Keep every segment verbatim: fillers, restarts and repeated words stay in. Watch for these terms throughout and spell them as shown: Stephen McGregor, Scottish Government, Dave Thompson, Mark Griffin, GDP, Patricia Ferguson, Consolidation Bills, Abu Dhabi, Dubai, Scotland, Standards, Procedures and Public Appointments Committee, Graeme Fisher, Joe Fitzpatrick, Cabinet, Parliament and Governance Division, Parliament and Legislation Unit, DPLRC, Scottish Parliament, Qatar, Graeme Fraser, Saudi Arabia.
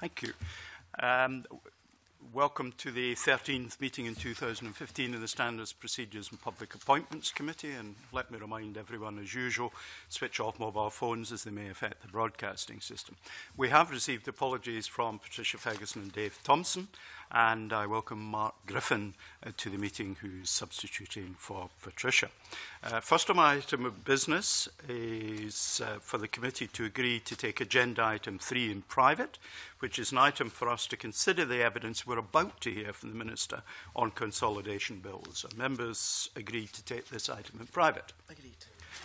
Thank you. Um, welcome to the thirteenth meeting in two thousand fifteen of the Standards, Procedures and Public Appointments Committee. And let me remind everyone, as usual, switch off mobile phones as they may affect the broadcasting system. We have received apologies from Patricia Ferguson and Dave Thompson, and I welcome Mark Griffin uh, to the meeting, who's substituting for Patricia. Uh, first of my item of business is uh, for the committee to agree to take agenda item three in private, which is an item for us to consider the evidence we're about to hear from the Minister on consolidation bills. Are members agreed to take this item in private? Agreed.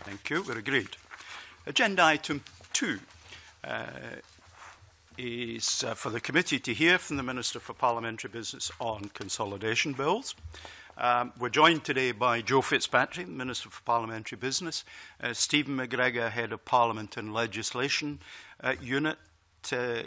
Thank you. We're agreed. Agenda item two. Uh, is uh, for the committee to hear from the Minister for Parliamentary Business on consolidation bills. Um, we're joined today by Joe Fitzpatrick, Minister for Parliamentary Business, uh, Stephen McGregor, Head of Parliament and Legislation uh, Unit, uh,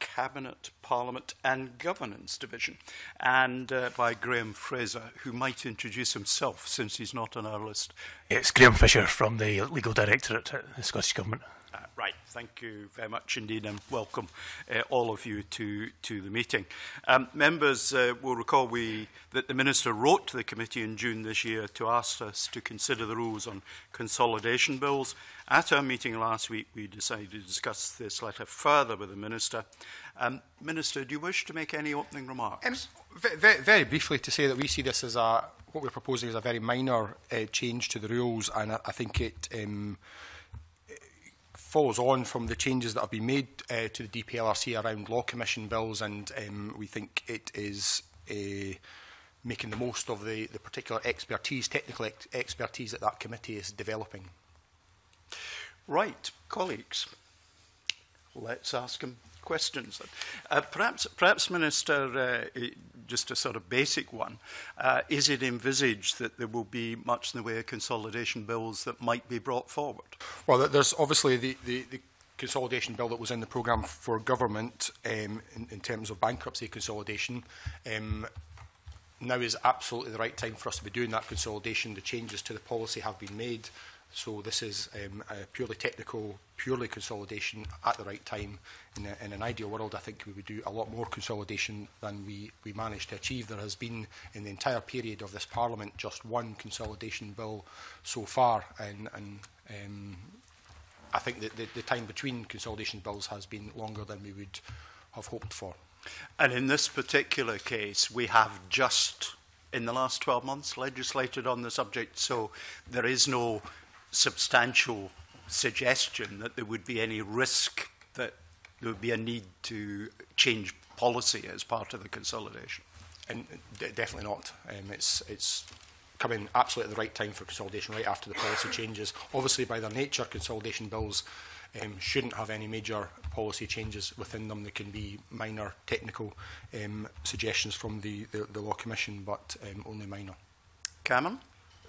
Cabinet, Parliament and Governance Division, and uh, by Graeme Fraser, who might introduce himself since he's not on our list. It's Graeme Fisher from the Legal Directorate at the Scottish Government. Uh, right, thank you very much indeed, and welcome uh, all of you to, to the meeting. Um, members uh, will recall we, that the Minister wrote to the committee in June this year to ask us to consider the rules on consolidation bills. At our meeting last week, we decided to discuss this letter further with the Minister. Um, Minister, do you wish to make any opening remarks? Um, very, very briefly, to say that we see this as a, what we're proposing is a very minor uh, change to the rules, and I, I think it... Um, follows on from the changes that have been made uh, to the D P L R C around Law Commission bills, and um, we think it is uh, making the most of the, the particular expertise, technical ex expertise that that committee is developing. Right, colleagues, let's ask them questions. Uh, perhaps, perhaps, Minister, uh, just a sort of basic one, uh, is it envisaged that there will be much in the way of consolidation bills that might be brought forward? Well, there's obviously the, the, the consolidation bill that was in the programme for government um, in, in terms of bankruptcy consolidation. Um, now is absolutely the right time for us to be doing that consolidation. The changes to the policy have been made. So this is um, a purely technical, purely consolidation at the right time. In, a, in an ideal world, I think we would do a lot more consolidation than we, we managed to achieve. There has been, in the entire period of this Parliament, just one consolidation bill so far. And, and um, I think that the, the time between consolidation bills has been longer than we would have hoped for. And in this particular case, we have just, in the last twelve months, legislated on the subject. So there is no substantial suggestion that there would be any risk that there would be a need to change policy as part of the consolidation? And definitely not. Um, it's it's come in absolutely at the right time for consolidation, right after the policy changes. Obviously, by their nature, consolidation bills um, shouldn't have any major policy changes within them. There can be minor technical um, suggestions from the, the, the Law Commission, but um, only minor. Cameron?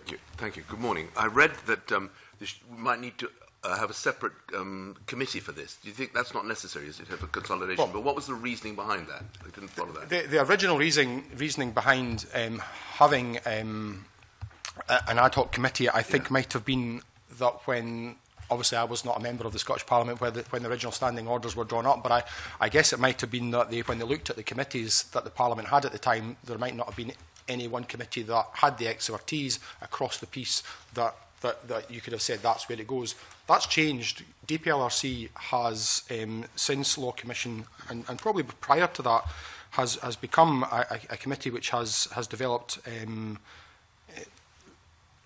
Thank you. Thank you. Good morning. I read that um, we might need to uh, have a separate um, committee for this. Do you think that's not necessary, is it, for consolidation? Well, but what was the reasoning behind that? I didn't follow that. The, the original reason, reasoning behind um, having um, a, an ad hoc committee, I think, yeah, might have been that when... Obviously, I was not a member of the Scottish Parliament when the, when the original standing orders were drawn up, but I, I guess it might have been that they, when they looked at the committees that the Parliament had at the time, there might not have been any one committee that had the expertise across the piece that, that, that you could have said that's where it goes. That's changed. D P L R C has, um, since Law Commission, and, and probably prior to that, has, has become a, a committee which has, has developed... Um,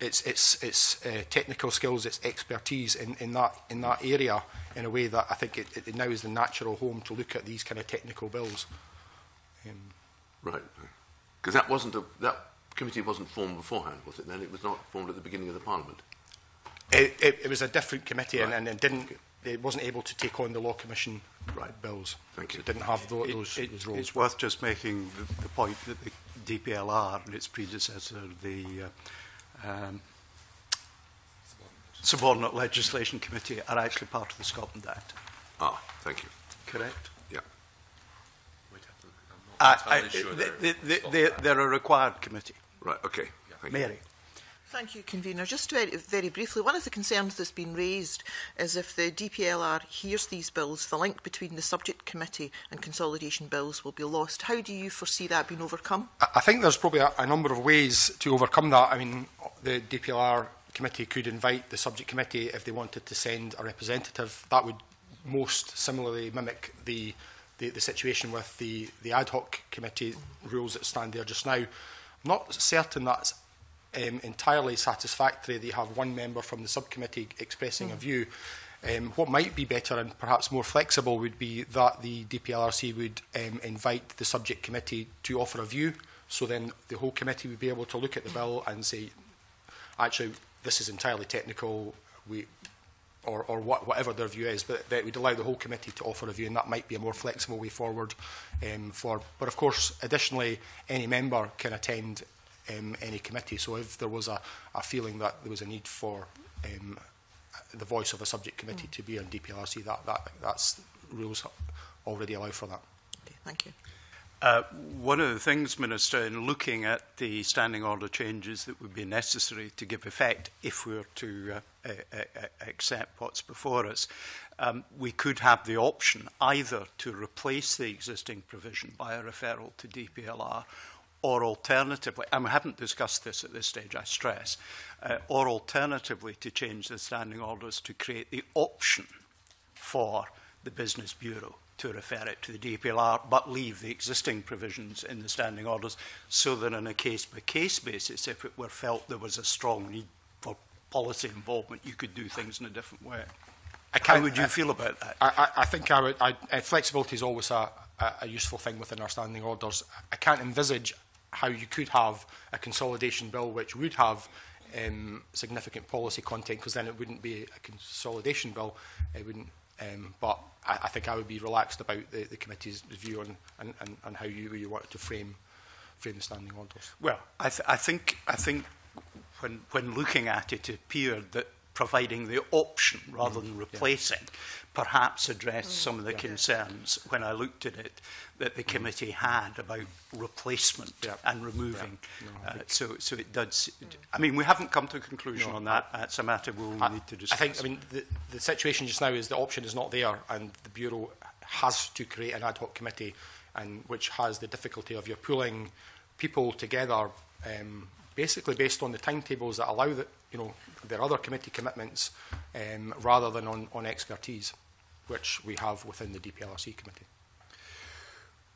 Its, its, its uh, technical skills, its expertise in, in, that, in that area in a way that I think it, it now is the natural home to look at these kind of technical bills. Um, right. Because that wasn't a, that committee wasn't formed beforehand, was it? Then it was not formed at the beginning of the Parliament. It, it, it was a different committee, right, and, and it, didn't, it wasn't able to take on the Law Commission right. bills. Thank you. It didn't have those, it, those, it, those roles. It's worth just making the, the point that the D P L R and its predecessor, the... Uh, Um, subordinate legislation committee are actually part of the Scotland Act. Ah, thank you. Correct? Yeah. Uh, I, sure they, they, they, they, they're a required committee. Right, okay. Yeah. Mary. Thank you, Convener. Just very, very briefly, one of the concerns that's been raised is if the D P L R hears these bills, the link between the subject committee and consolidation bills will be lost. How do you foresee that being overcome? I think there's probably a, a number of ways to overcome that. I mean, the D P L R committee could invite the subject committee if they wanted to send a representative. That would most similarly mimic the, the, the situation with the, the ad hoc committee rules that stand there just now. I'm not certain that's Um, entirely satisfactory that you have one member from the subcommittee expressing mm. a view. Um, what might be better and perhaps more flexible would be that the D P L R C would um, invite the subject committee to offer a view, so then the whole committee would be able to look at the bill and say, actually, this is entirely technical, we, or, or what, whatever their view is, but that would allow the whole committee to offer a view, and that might be a more flexible way forward. Um, for, but of course, additionally, any member can attend Um, any committee. So if there was a, a feeling that there was a need for um, the voice of a subject committee mm. to be on D P L R C, that, that that's, rules already allow for that. Okay, thank you. Uh, one of the things, Minister, in looking at the standing order changes that would be necessary to give effect if we were to uh, uh, uh, accept what's before us, um, we could have the option either to replace the existing provision by a referral to D P L R, or alternatively, and we haven't discussed this at this stage, I stress, uh, or alternatively to change the standing orders to create the option for the Business Bureau to refer it to the D P L R, but leave the existing provisions in the standing orders so that on a case-by-case basis, if it were felt there was a strong need for policy involvement, you could do things in a different way. I How would you I, feel about that? I, I think I would, I, uh, flexibility is always a, a, a useful thing within our standing orders. I can't envisage how you could have a consolidation bill which would have um, significant policy content, because then it wouldn't be a consolidation bill. It wouldn't. Um, but I, I think I would be relaxed about the, the committee's view on and, and, and how you you wanted to frame frame the standing orders. Well, I, th I think I think when when looking at it, it appeared that providing the option rather mm, than replacing, yeah. perhaps addressed mm, some of the yeah. concerns when I looked at it that the committee mm. had about replacement yeah. and removing. Yeah. No, uh, so, so it does. It, I mean, we haven't come to a conclusion no, on that. That's a matter we'll I, need to discuss. I think. I mean, the, the situation just now is the option is not there, and the Bureau has to create an ad hoc committee, and which has the difficulty of you're pulling people together, um, basically based on the timetables that allow that. You know, there are other committee commitments um, rather than on, on expertise, which we have within the D P L R C committee.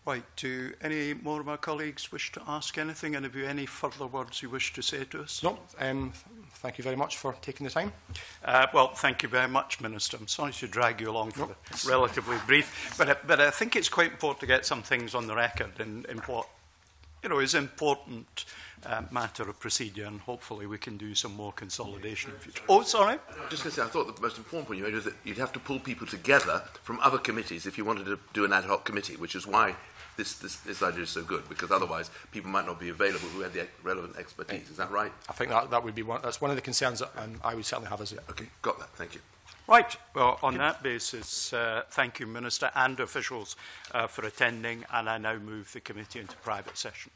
Right. Do any more of my colleagues wish to ask anything? And have you any further words you wish to say to us? No. Um, thank you very much for taking the time. Uh, well, thank you very much, Minister. I'm sorry to drag you along for no. the relatively brief, but, but I think it's quite important to get some things on the record in, in what you know is important. Uh, matter of procedure, and hopefully we can do some more consolidation in future. Oh, sorry. Just going to say, I thought the most important point you made was that you'd have to pull people together from other committees if you wanted to do an ad hoc committee, which is why this, this, this idea is so good, because otherwise people might not be available who had the relevant expertise. Is that right? I think that, that would be one, that's one of the concerns that um, I would certainly have as a... Okay, got that. Thank you. Right. Well, on that basis, uh, thank you, Minister and officials, uh, for attending, and I now move the committee into private session.